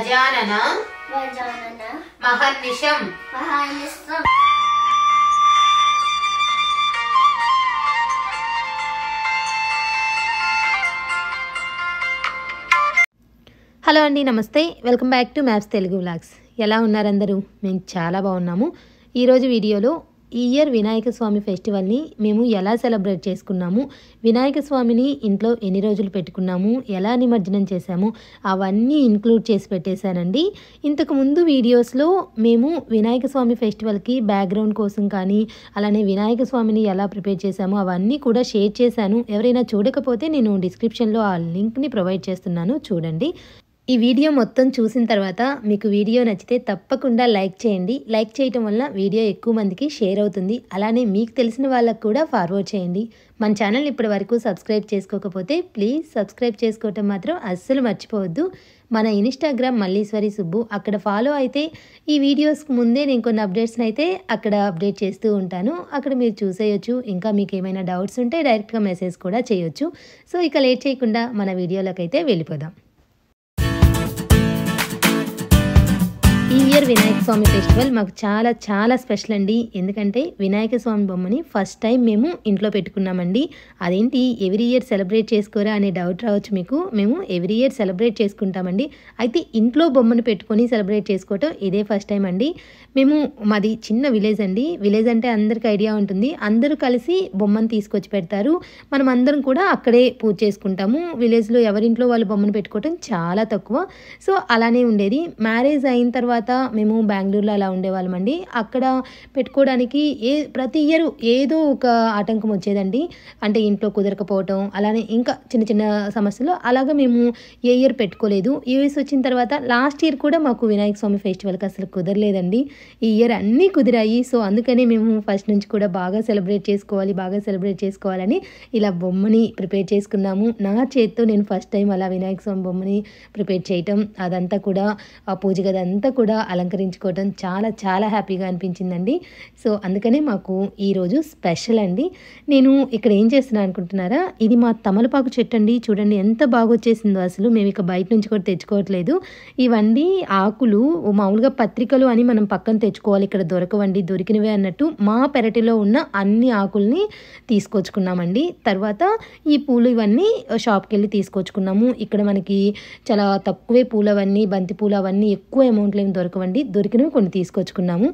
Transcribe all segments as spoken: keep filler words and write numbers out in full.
गजानन गजानन महर्निशं महर्निशं హలో అండి నమస్తే welcome back to Maps Telugu vlogs ఎలా ఉన్నారు అందరూ నేను చాలా బాగున్నాము ఈ రోజు వీడియోలో ఈ ఇయర్ వినాయక స్వామి ఫెస్టివల్ ని మేము ఎలా సెలబ్రేట్ చేసుకున్నాము వినాయక స్వామిని ఇంట్లో ఎన్ని రోజులు పెట్టుకున్నాము ఎలా నిమజ్జనం చేశాము అవన్నీ ఇంక్లూడ్ చేసి పెట్టేశానండి ఇంతకు ముందు వీడియోస్ లో మేము వినాయక స్వామి ఫెస్టివల్ కి బ్యాక్ గ్రౌండ్ కోసం కాని అలానే వినాయక స్వామిని ఎలా ప్రిపేర్ చేశాము అవన్నీ కూడా షేర్ చేశాను ఎవరైనా చూడకపోతే నేను డిస్క్రిప్షన్ లో ఆ లింక్ ని ప్రొవైడ్ చేస్తున్నాను చూడండి ఈ వీడియో మొత్తం చూసిన తర్వాత మీకు వీడియో నచ్చితే తప్పకుండా లైక్ చేయండి లైక్ చేయడం వల్ల వీడియో ఎక్కువ మందికి షేర్ అవుతుంది అలానే మీకు తెలిసిన వాళ్ళకి కూడా ఫార్వర్డ్ చేయండి మన ఛానల్ ఇప్పటివరకు సబ్స్క్రైబ్ చేసుకోకపోతే ప్లీజ్ సబ్స్క్రైబ్ చేసుకోవడం మాత్రం అస్సలు మర్చిపోవద్దు మన ఇన్‌స్టాగ్రామ్ మల్లేశ్వరి సుబ్బు అక్కడ ఫాలో అయితే ఈ వీడియోస్ ముందే నేను కొన్ని అప్డేట్స్ అయితే అక్కడ అప్డేట్ చేస్తూ ఉంటాను అక్కడ మీరు చూసేయొచ్చు ఇంకా మీకు ఏమైనా డౌట్స్ ఉంటే డైరెక్ట్ గా మెసేజ్ కూడా చేయొచ్చు సో ఇక లేట్ చేయకుండా మన వీడియోలోకి అయితే వెళ్ళిపోదాం ఇయర్ వినాయక స్వామి ఫెస్టివల్ మాకు చాలా చాలా స్పెషల్ అండి ఎందుకంటే వినాయక స్వామి బొమ్మని ఫస్ట్ టైం మేము ఇంట్లో పెట్టుకున్నామండి అదేంటి ఎవ్రీ ఇయర్ సెలబ్రేట్ చేసుకోరా అనే డౌట్ రావచ్చు మీకు మేము ఎవ్రీ ఇయర్ సెలబ్రేట్ చేసుకుంటామండి అయితే ఇంట్లో బొమ్మను పెట్టుకొని సెలబ్రేట్ చేసుకోవటం ఇదే ఫస్ట్ టైం అండి మేము మాది చిన్న విలేజ్ అండి విలేజ్ అంటే అందరికీ ఐడియా ఉంటుంది అందరూ కలిసి బొమ్మను తీసుకొచ్చి పెడతారు మనం అందరం కూడా అక్కడే పూజ చేసుకుంటాము విలేజ్లో ఎవరింట్లో వాళ్ళు బొమ్మను పెట్టుకోవటం చాలా తక్కువ సో అలానే ఉండేది మ్యారేజ్ అయిన తర్వాత మేము బెంగళూరులో అలా ఉండేవాళ్ళమండి అక్కడ పెట్టుకోవడానికి ఏ ప్రతి ఇయర్ ఏదో ఒక ఆటంకం వచ్చేదండి అంటే ఇంట్లో కుదరకపోవటం అలానే ఇంకా చిన్న చిన్న సమస్యలు అలాగా మేము ఏ ఇయర్ పెట్టుకోలేదు యూఎస్ వచ్చిన తర్వాత లాస్ట్ ఇయర్ కూడా మాకు వినాయక స్వామి ఫెస్టివల్కి అసలు కుదరలేదండి ఈ ఇయర్ అన్నీ కుదిరాయి సో అందుకనే మేము ఫస్ట్ నుంచి కూడా బాగా సెలబ్రేట్ చేసుకోవాలి బాగా సెలబ్రేట్ చేసుకోవాలని ఇలా బొమ్మని ప్రిపేర్ చేసుకున్నాము నా చేతితో నేను ఫస్ట్ టైం అలా వినాయక స్వామి బొమ్మని ప్రిపేర్ చేయటం అదంతా కూడా ఆ పూజ గదంతా కూడా అలంకరించుకోవడం చాలా చాలా హ్యాపీగా అనిపించిందండి సో అందుకనే మాకు ఈరోజు స్పెషల్ అండి నేను ఇక్కడ ఏం చేస్తున్నాను అనుకుంటున్నారా ఇది మా తమలపాకు చెట్టు అండి చూడండి ఎంత బాగా వచ్చేసిందో అసలు మేము ఇక బయట నుంచి కూడా తెచ్చుకోవట్లేదు ఇవన్నీ ఆకులు మామూలుగా పత్రికలు అని మనం పక్కన తెచ్చుకోవాలి ఇక్కడ దొరకవండి దొరికినవే అన్నట్టు మా పెరటిలో ఉన్న అన్ని ఆకుల్ని తీసుకొచ్చుకున్నామండి తర్వాత ఈ పూలు ఇవన్నీ షాప్కి వెళ్ళి తీసుకొచ్చుకున్నాము ఇక్కడ మనకి చాలా తక్కువే పూలు అవన్నీ బంతి పూలు అవన్నీ ఎక్కువ అమౌంట్లో దొరకవండి దొరికినవి కొన్ని తీసుకొచ్చుకున్నాము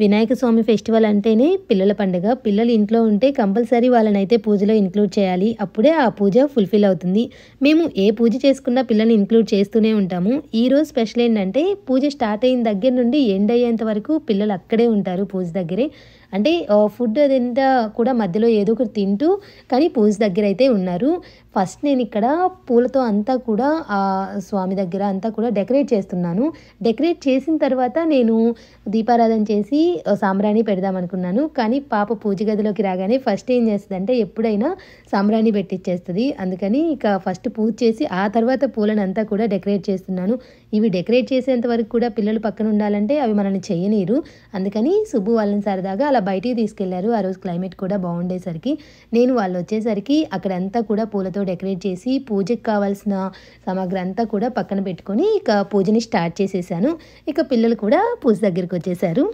వినాయక స్వామి ఫెస్టివల్ అంటేనే పిల్లల పండుగ పిల్లలు ఇంట్లో ఉంటే కంపల్సరీ వాళ్ళని అయితే పూజలో ఇంక్లూడ్ చేయాలి అప్పుడే ఆ పూజ ఫుల్ఫిల్ అవుతుంది మేము ఏ పూజ చేసుకున్నా పిల్లల్ని ఇంక్లూడ్ చేస్తూనే ఉంటాము ఈరోజు స్పెషల్ ఏంటంటే పూజ స్టార్ట్ అయిన దగ్గర నుండి ఎండ్ అయ్యేంత వరకు పిల్లలు అక్కడే ఉంటారు పూజ దగ్గరే అంటే ఫుడ్ అదంతా కూడా మధ్యలో ఏదో ఒకటి తింటూ కానీ పూజ దగ్గర అయితే ఉన్నారు ఫస్ట్ నేను ఇక్కడ పూలతో అంతా కూడా ఆ స్వామి దగ్గర అంతా కూడా డెకరేట్ చేస్తున్నాను డెకరేట్ చేసిన తర్వాత నేను దీపారాధన చేసి సాంబ్రాణి పెడదామనుకున్నాను కానీ పాప పూజ గదిలోకి రాగానే ఫస్ట్ ఏం చేస్తుంది అంటే ఎప్పుడైనా సాంబ్రాణి పెట్టిచ్చేస్తుంది అందుకని ఇక ఫస్ట్ పూజ చేసి ఆ తర్వాత పూలను అంతా కూడా డెకరేట్ చేస్తున్నాను ఇవి డెకరేట్ చేసేంత వరకు కూడా పిల్లలు పక్కన ఉండాలంటే అవి మనల్ని చేయనీరు అందుకని సుబ్బు వాళ్ళని సరదాగా అలా బయటికి తీసుకెళ్లారు ఆ రోజు క్లైమేట్ కూడా బాగుండేసరికి నేను వాళ్ళు వచ్చేసరికి అక్కడంతా కూడా పూలతో డెకరేట్ చేసి పూజకి కావాల్సిన సామాగ్రి అంతా కూడా పక్కన పెట్టుకొని ఇక పూజని స్టార్ట్ చేసేసాను ఇక పిల్లలు కూడా పూజ దగ్గరికి వచ్చేసారు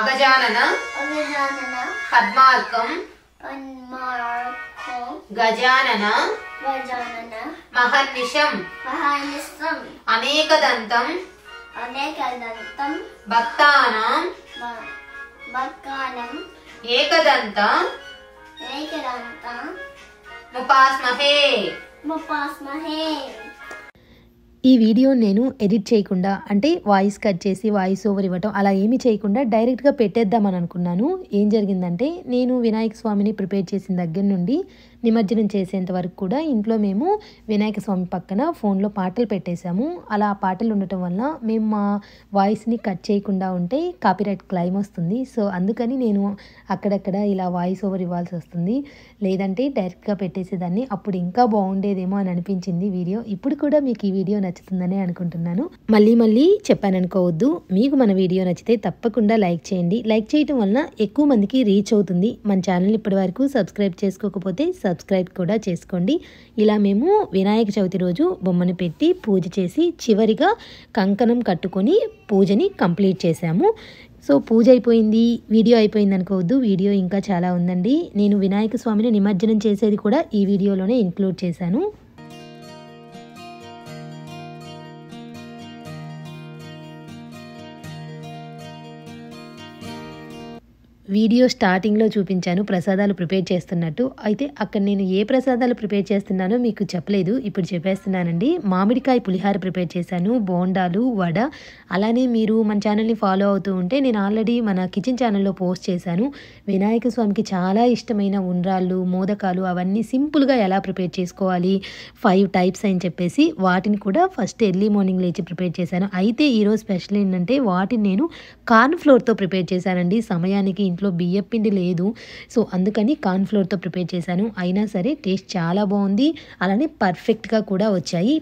अगजानन अगजानन पद्मार्कं पद्मार्कं गजानन गजानन महर्निशं महर्निशं अनेकदन्तं अनेकदन्तं भक्तानां भक्तानां एकदन्तं एकदन्तं मुपास्महे मुपास्महे ఈ వీడియో నేను ఎడిట్ చేయకుండా అంటే వాయిస్ కట్ చేసి వాయిస్ ఓవర్ ఇవ్వడం అలా ఏమీ చేయకుండా డైరెక్ట్ గా పెట్టేద్దామని అనుకున్నాను. ఏం జరిగిందంటే నేను వినాయక స్వామిని ప్రిపేర్ చేసిన దగ్గర నుండి నిమజ్జనం చేసేంత వరకు కూడా ఇంట్లో మేము వినాయక స్వామి పక్కన ఫోన్లో పాటలు పెట్టేశాము. అలా పాటలు ఉండటం వల్ల మేము మా వాయిస్ని కట్ చేయకుండా ఉంటే కాపీరైట్ క్లైమ్ వస్తుంది. సో అందుకని నేను అక్కడక్కడ ఇలా వాయిస్ ఓవర్ ఇవ్వాల్సి వస్తుంది, లేదంటే డైరెక్ట్గా పెట్టేసేదాన్ని, అప్పుడు ఇంకా బాగుండేదేమో అని అనిపించింది వీడియో. ఇప్పుడు కూడా మీకు ఈ వీడియో నచ్చుతుందని అనుకుంటున్నాను. మళ్ళీ మళ్ళీ చెప్పాను అనుకోవద్దు, మీకు మన వీడియో నచ్చితే తప్పకుండా లైక్ చేయండి. లైక్ చేయడం వలన ఎక్కువ మందికి రీచ్ అవుతుంది. మన ఛానల్ ఇప్పటి వరకు సబ్స్క్రైబ్ చేసుకోకపోతే సబ్స్క్రైబ్ కూడా చేసుకోండి. ఇలా మేము వినాయక చవితి రోజు బొమ్మను పెట్టి పూజ చేసి చివరిగా కంకణం కట్టుకొని పూజని కంప్లీట్ చేశాము. సో పూజ అయిపోయింది, వీడియో అయిపోయింది అనుకోవద్దు, వీడియో ఇంకా చాలా ఉందండి. నేను వినాయక స్వామిని నిమజ్జనం చేసేది కూడా ఈ వీడియోలోనే ఇంక్లూడ్ చేశాను. వీడియో స్టార్టింగ్లో చూపించాను ప్రసాదాలు ప్రిపేర్ చేస్తున్నట్టు. అయితే అక్కడ నేను ఏ ప్రసాదాలు ప్రిపేర్ చేస్తున్నానో మీకు చెప్పలేదు, ఇప్పుడు చెప్పేస్తున్నానండి. మామిడికాయ పులిహార ప్రిపేర్ చేశాను, బోండాలు, వడ. అలానే మీరు మన ఛానల్ని ఫాలో అవుతూ ఉంటే నేను ఆల్రెడీ మన కిచెన్ ఛానల్లో పోస్ట్ చేశాను వినాయక స్వామికి చాలా ఇష్టమైన ఉండ్రాళ్ళు, మోదకాలు అవన్నీ సింపుల్గా ఎలా ప్రిపేర్ చేసుకోవాలి, ఫైవ్ టైప్స్ అని చెప్పేసి వాటిని కూడా ఫస్ట్ ఎర్లీ మార్నింగ్ లేచి ప్రిపేర్ చేశాను. అయితే ఈరోజు స్పెషల్ ఏంటంటే వాటిని నేను కార్న్ఫ్లోర్తో ప్రిపేర్ చేశానండి. సమయానికి ఇంట్లో బియ్యం పిండి లేదు, సో అందుకని కార్న్ఫ్లోర్తో ప్రిపేర్ చేశాను. అయినా సరే టేస్ట్ చాలా బాగుంది, అలానే పర్ఫెక్ట్గా కూడా వచ్చాయి.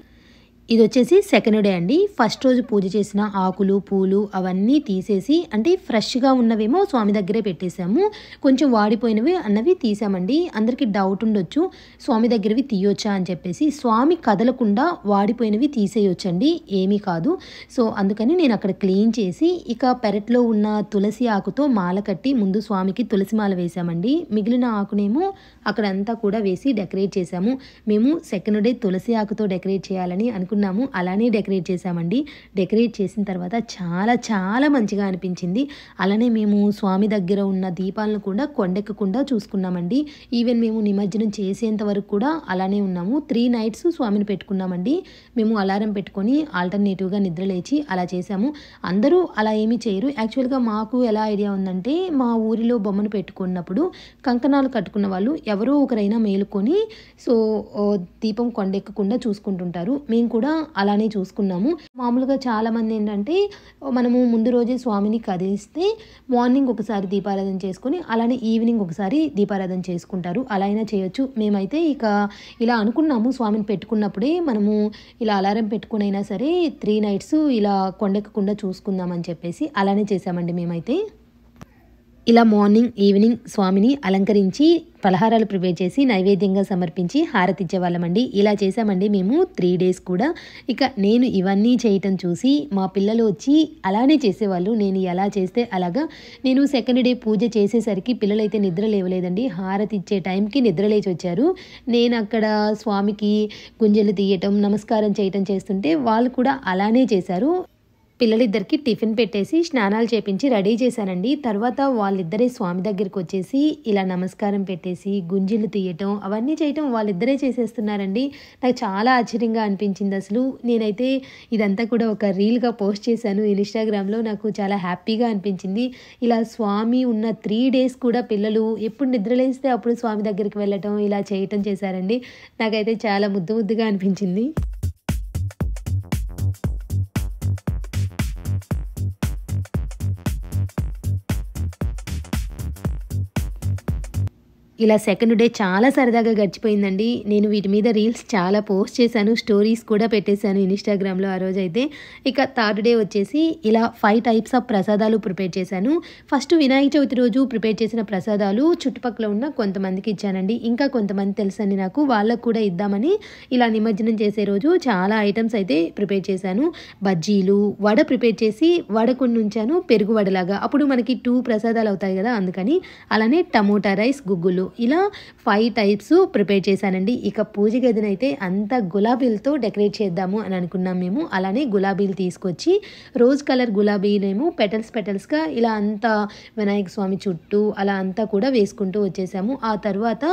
ఇది వచ్చేసి సెకండ్ డే అండి. ఫస్ట్ రోజు పూజ చేసిన ఆకులు పూలు అవన్నీ తీసేసి అంటే ఫ్రెష్గా ఉన్నవేమో స్వామి దగ్గరే పెట్టేశాము, కొంచెం వాడిపోయినవి అన్నవి తీసామండి. అందరికీ డౌట్ ఉండొచ్చు స్వామి దగ్గరవి తీయొచ్చా అని చెప్పేసి, స్వామి కదలకుండా వాడిపోయినవి తీసేయొచ్చండి, ఏమీ కాదు. సో అందుకని నేను అక్కడ క్లీన్ చేసి ఇక పెరట్లో ఉన్న తులసి ఆకుతో మాల కట్టి ముందు స్వామికి తులసిమాల వేసామండి. మిగిలిన ఆకునేమో అక్కడంతా కూడా వేసి డెకరేట్ చేశాము. మేము సెకండ్ డే తులసి ఆకుతో డెకరేట్ చేయాలని అనుకుంటున్నాము, అలానే డెకరేట్ చేసామండి. డెకరేట్ చేసిన తర్వాత చాలా చాలా మంచిగా అనిపించింది. అలానే మేము స్వామి దగ్గర ఉన్న దీపాలను కూడా కొండెక్కకుండా చూసుకున్నామండి. ఈవెన్ మేము నిమజ్జనం చేసేంత వరకు కూడా అలానే ఉన్నాము. త్రీ నైట్స్ స్వామిని పెట్టుకున్నామండి. మేము అలారం పెట్టుకొని ఆల్టర్నేటివ్గా నిద్రలేచి అలా చేసాము. అందరూ అలా ఏమీ చేయరు. యాక్చువల్గా మాకు ఎలా ఐడియా ఉందంటే మా ఊరిలో బొమ్మను పెట్టుకున్నప్పుడు కంకణాలు కట్టుకున్న వాళ్ళు ఎవరో ఒకరైనా మేలుకొని సో దీపం కొండెక్కకుండా చూసుకుంటుంటారు. మేము కూడా అలానే చూసుకున్నాము. మామూలుగా చాలామంది ఏంటంటే మనము ముందు రోజే స్వామిని కదిలిస్తే మార్నింగ్ ఒకసారి దీపారాధన చేసుకొని అలానే ఈవినింగ్ ఒకసారి దీపారాధన చేసుకుంటారు, అలా అయినా చేయొచ్చు. మేమైతే ఇక ఇలా అనుకున్నాము స్వామిని పెట్టుకున్నప్పుడే మనము ఇలా అలారం పెట్టుకునైనా సరే త్రీ నైట్స్ ఇలా కొండెక్కకుండా చూసుకుందామని చెప్పేసి అలానే చేసామండి. మేమైతే ఇలా మార్నింగ్ ఈవినింగ్ స్వామిని అలంకరించి పలహారాలు ప్రిపేర్ చేసి నైవేద్యంగా సమర్పించి హారతి ఇచ్చేవాళ్ళమండి. ఇలా చేసామండి మేము త్రీ డేస్ కూడా. ఇక నేను ఇవన్నీ చేయటం చూసి మా పిల్లలు వచ్చి అలానే చేసేవాళ్ళు, నేను ఎలా చేస్తే అలాగా. నేను సెకండ్ డే పూజ చేసేసరికి పిల్లలైతే నిద్ర లేవలేదండి, హారతి ఇచ్చే టైంకి నిద్ర లేచి వచ్చారు. నేను అక్కడ స్వామికి గుంజలు తీయటం నమస్కారం చేయటం చేస్తుంటే వాళ్ళు కూడా అలానే చేశారు. పిల్లలిద్దరికీ టిఫిన్ పెట్టేసి స్నానాలు చేపించి రెడీ చేశానండి. తర్వాత వాళ్ళిద్దరే స్వామి దగ్గరికి వచ్చేసి ఇలా నమస్కారం పెట్టేసి గుంజీలు తీయటం అవన్నీ చేయటం వాళ్ళిద్దరే చేసేస్తున్నారండి. నాకు చాలా ఆశ్చర్యంగా అనిపించింది. అసలు నేనైతే ఇదంతా కూడా ఒక రీల్గా పోస్ట్ చేశాను ఇన్స్టాగ్రామ్లో. నాకు చాలా హ్యాపీగా అనిపించింది. ఇలా స్వామి ఉన్న త్రీ డేస్ కూడా పిల్లలు ఎప్పుడు నిద్రలేస్తే అప్పుడు స్వామి దగ్గరికి వెళ్ళటం ఇలా చేయటం చేశారండి. నాకైతే చాలా ముద్దు ముద్దుగా అనిపించింది. ఇలా సెకండ్ డే చాలా సరదాగా గడిచిపోయిందండి. నేను వీటి మీద రీల్స్ చాలా పోస్ట్ చేశాను, స్టోరీస్ కూడా పెట్టేశాను ఇన్స్టాగ్రామ్లో ఆ రోజైతే. ఇక థర్డ్ డే వచ్చేసి ఇలా ఫైవ్ టైప్స్ ఆఫ్ ప్రసాదాలు ప్రిపేర్ చేశాను. ఫస్ట్ వినాయక చవితి రోజు ప్రిపేర్ చేసిన ప్రసాదాలు చుట్టుపక్కల ఉన్న కొంతమందికి ఇచ్చానండి. ఇంకా కొంతమంది తెలుసండి నాకు, వాళ్ళకు కూడా ఇద్దామని ఇలా నిమజ్జనం చేసే రోజు చాలా ఐటమ్స్ అయితే ప్రిపేర్ చేశాను. బజ్జీలు, వడ ప్రిపేర్ చేసి వడ కొన్ని ఉంచాను పెరుగు వడలాగా, అప్పుడు మనకి టూ ప్రసాదాలు అవుతాయి కదా అందుకని. అలానే టమోటా రైస్, గుగ్గులు, ఇలా ఫైవ్ టైప్స్ ప్రిపేర్ చేశానండి. ఇక పూజ గదినైతే అంతా గులాబీలతో డెకరేట్ చేద్దాము అని అనుకున్నాం మేము. అలానే గులాబీలు తీసుకొచ్చి రోజ్ కలర్ గులాబీలేమో పెటల్స్ పెటల్స్గా ఇలా అంతా వినాయక స్వామి చుట్టూ అలా అంతా కూడా వేసుకుంటూ వచ్చేసాము. ఆ తర్వాత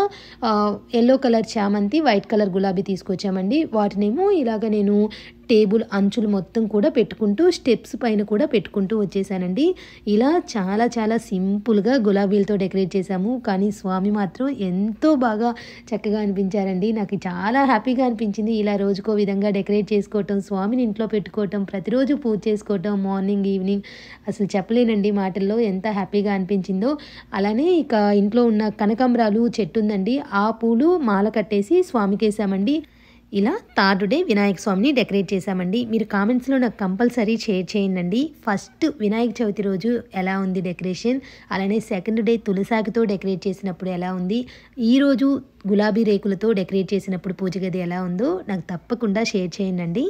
ఎల్లో కలర్ చామంతి, వైట్ కలర్ గులాబీ తీసుకొచ్చామండి. వాటినేమో ఇలాగ నేను టేబుల్ అంచులు మొత్తం కూడా పెట్టుకుంటూ స్టెప్స్ పైన కూడా పెట్టుకుంటూ వచ్చేసానండి। ఇలా చాలా చాలా సింపుల్ గా గులాబీలతో డెకరేట్ చేశాము, కానీ స్వామి మాత్రం ఎంతో బాగా చక్కగా అనిపించారండి। నాకు చాలా హ్యాపీగా అనిపించింది। ఇలా రోజుకో విధంగా డెకరేట్ చేసుకోవటం, స్వామిని ఇంట్లో పెట్టుకోవటం, ప్రతిరోజు పూజ చేసుకోవటం మార్నింగ్ ఈవినింగ్ అసలు చెప్పలేనండి మాటల్లో ఎంత హ్యాపీగా అనిపించిందో। అలానే ఇక ఇంట్లో ఉన్న కనకాంబరాలు చెట్టు ఉందండి, ఆ పూలు మాల కట్టేసి స్వామికేసామండి। ఇలా థర్డ్ డే వినాయక స్వామిని డెకరేట్ చేశామండి। మీరు కామెంట్స్లో నాకు కంపల్సరీ షేర్ చేయండి ఫస్ట్ వినాయక చవితి రోజు ఎలా ఉంది డెకరేషన్, అలానే సెకండ్ డే తులసాకుతో డెకరేట్ చేసినప్పుడు ఎలా ఉంది, ఈరోజు గులాబీ రేకులతో డెకరేట్ చేసినప్పుడు పూజ గది ఎలా ఉందో నాకు తప్పకుండా షేర్ చేయండి।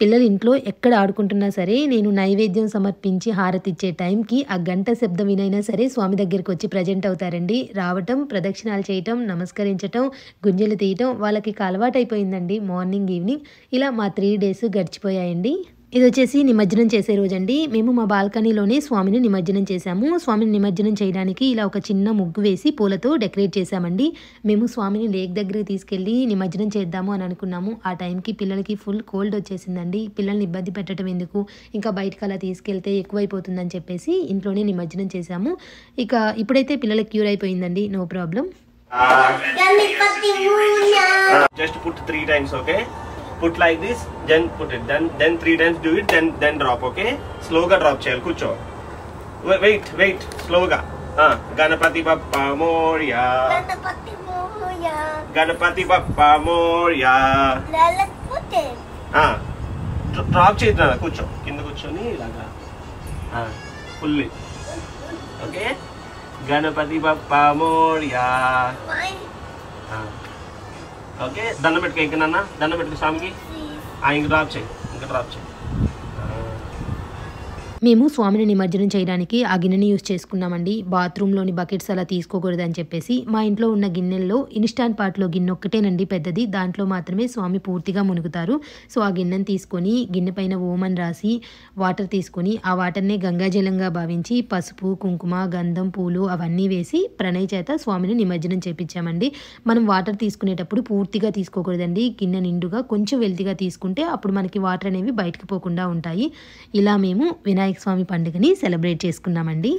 పిల్లలు ఇంట్లో ఎక్కడ ఆడుకుంటున్నా సరే నేను నైవేద్యం సమర్పించి హారతిచ్చే టైంకి ఆ గంట శబ్దం వినైనా సరే స్వామి దగ్గరికి వచ్చి ప్రజెంట్ అవుతారండి। రావటం, ప్రదక్షిణాలు చేయటం, నమస్కరించటం, గుంజలు తీయటం వాళ్ళకి అలవాటైపోయిందండి మార్నింగ్ ఈవినింగ్। ఇలా మా త్రీ డేస్ గడిచిపోయాయండి। ఇది వచ్చేసి నిమజ్జనం చేసే రోజండి। మేము మా బాల్కనీలోనే స్వామిని నిమజ్జనం చేశాము। స్వామిని నిమజ్జనం చేయడానికి ఇలా ఒక చిన్న ముగ్గు వేసి పూలతో డెకరేట్ చేశామండి। మేము స్వామిని లేక్ దగ్గరికి తీసుకెళ్ళి నిమజ్జనం చేద్దాము అని అనుకున్నాము, ఆ టైంకి పిల్లలకి ఫుల్ కోల్డ్ వచ్చేసిందండి। పిల్లల్ని ఇబ్బంది పెట్టడం ఎందుకు, ఇంకా బయటకు అలా తీసుకెళ్తే ఎక్కువైపోతుందని చెప్పేసి ఇంట్లోనే నిమజ్జనం చేశాము। ఇక ఇప్పుడైతే పిల్లలకి క్యూర్ అయిపోయిందండి, no problem. Put like this, then put it, then then three times do it, then then drop, okay? Slow ga drop cheyal, kucho. Wait, wait, slow ga. Ah, Ganapati Bappa Moriya. Ganapati Moriya. Ganapati Bappa Moriya. Lala put it. Ah, drop cheyadana, kucho. Kinda kuchoni ilaga. Ah, fully. Okay? Ganapati Bappa Moriya. Why? Ah. Okay, దండం పెట్టుకో ఇంక నాన్న, దండం పెట్టుకో స్వామికి, ఇంక drop చేయి, ఇంకా డ్రాప్ చేయి। మేము స్వామిని నిమజ్జనం చేయడానికి ఆ గిన్నెని యూజ్ చేసుకున్నామండి। బాత్రూంలోని బకెట్స్ అలా తీసుకోకూడదు అని చెప్పేసి మా ఇంట్లో ఉన్న గిన్నెల్లో ఇన్స్టాంట్ పాట్లో గిన్నె ఒక్కటేనండి పెద్దది, దాంట్లో మాత్రమే స్వామి పూర్తిగా మునుగుతారు। సో ఆ గిన్నెని తీసుకొని గిన్నె పైన ఓమన్ రాసి వాటర్ తీసుకొని ఆ వాటర్నే గంగాజలంగా భావించి పసుపు, కుంకుమ, గంధం, పూలు అవన్నీ వేసి ప్రణయ చేత స్వామిని నిమజ్జనం చేయించామండి। మనం వాటర్ తీసుకునేటప్పుడు పూర్తిగా తీసుకోకూడదండి, గిన్నె నిండుగా కొంచెం వెల్తిగా తీసుకుంటే అప్పుడు మనకి వాటర్ అనేవి బయటకు పోకుండా ఉంటాయి। ఇలా మేము వినాయక స్వామి పండుగని సెలబ్రేట్ చేసుకున్నామండి।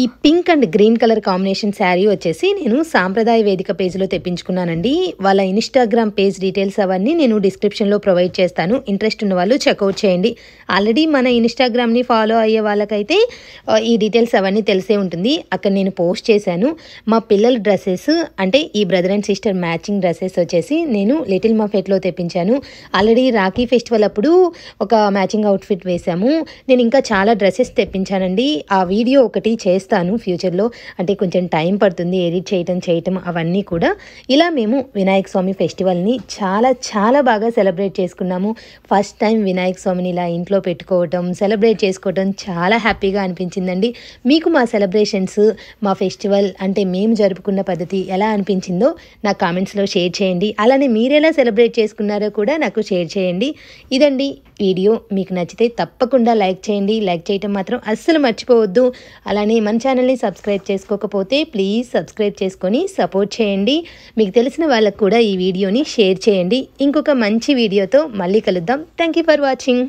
ఈ pink and green colour combination sari వచ్చేసి నేను సాంప్రదాయ వేదిక పేజ్లో తెప్పించుకున్నానండి। వాళ్ళ ఇన్స్టాగ్రామ్ పేజ్ డీటెయిల్స్ అవన్నీ నేను డిస్క్రిప్షన్లో ప్రొవైడ్ చేస్తాను, ఇంట్రెస్ట్ ఉన్న వాళ్ళు చెక్అవుట్ చేయండి। ఆల్రెడీ మన ఇన్స్టాగ్రామ్ని ఫాలో అయ్యే వాళ్ళకైతే ఈ డీటెయిల్స్ అవన్నీ తెలిసే ఉంటుంది, అక్కడ నేను పోస్ట్ చేశాను। మా పిల్లల డ్రెస్సెస్ అంటే ఈ brother and sister matching dresses వచ్చేసి నేను లిటిల్ మఫెట్లో తెప్పించాను। ఆల్రెడీ రాఖీ ఫెస్టివల్ అప్పుడు ఒక మ్యాచింగ్ అవుట్ఫిట్ వేశాము, నేను ఇంకా చాలా డ్రెస్సెస్ తెప్పించానండి। ఆ వీడియో ఒకటి చేసి చేస్తాను ఫ్యూచర్లో, అంటే కొంచెం టైం పడుతుంది ఎడిట్ చేయటం చేయటం అవన్నీ కూడా। ఇలా మేము వినాయక స్వామి ఫెస్టివల్ని చాలా చాలా బాగా సెలబ్రేట్ చేసుకున్నాము। ఫస్ట్ టైం వినాయక స్వామిని ఇలా ఇంట్లో పెట్టుకోవటం, సెలబ్రేట్ చేసుకోవటం చాలా హ్యాపీగా అనిపించిందండి। మీకు మా సెలబ్రేషన్స్, మా ఫెస్టివల్ అంటే మేము జరుపుకున్న పద్ధతి ఎలా అనిపించిందో నా కామెంట్స్లో షేర్ చేయండి, అలానే మీరెలా సెలబ్రేట్ చేసుకున్నారో కూడా నాకు షేర్ చేయండి। ఇదండి వీడియో, మీకు నచ్చితే తప్పకుండా లైక్ చేయండి, లైక్ చేయటం మాత్రం అస్సలు మర్చిపోవద్దు। అలానే మన ఛానల్ని సబ్స్క్రైబ్ చేసుకోకపోతే ప్లీజ్ సబ్స్క్రైబ్ చేసుకొని సపోర్ట్ చేయండి। మీకు తెలిసిన వాళ్ళకు కూడా ఈ వీడియోని షేర్ చేయండి। ఇంకొక మంచి వీడియోతో మళ్ళీ కలుద్దాం, థ్యాంక్ యూ ఫర్ వాచింగ్।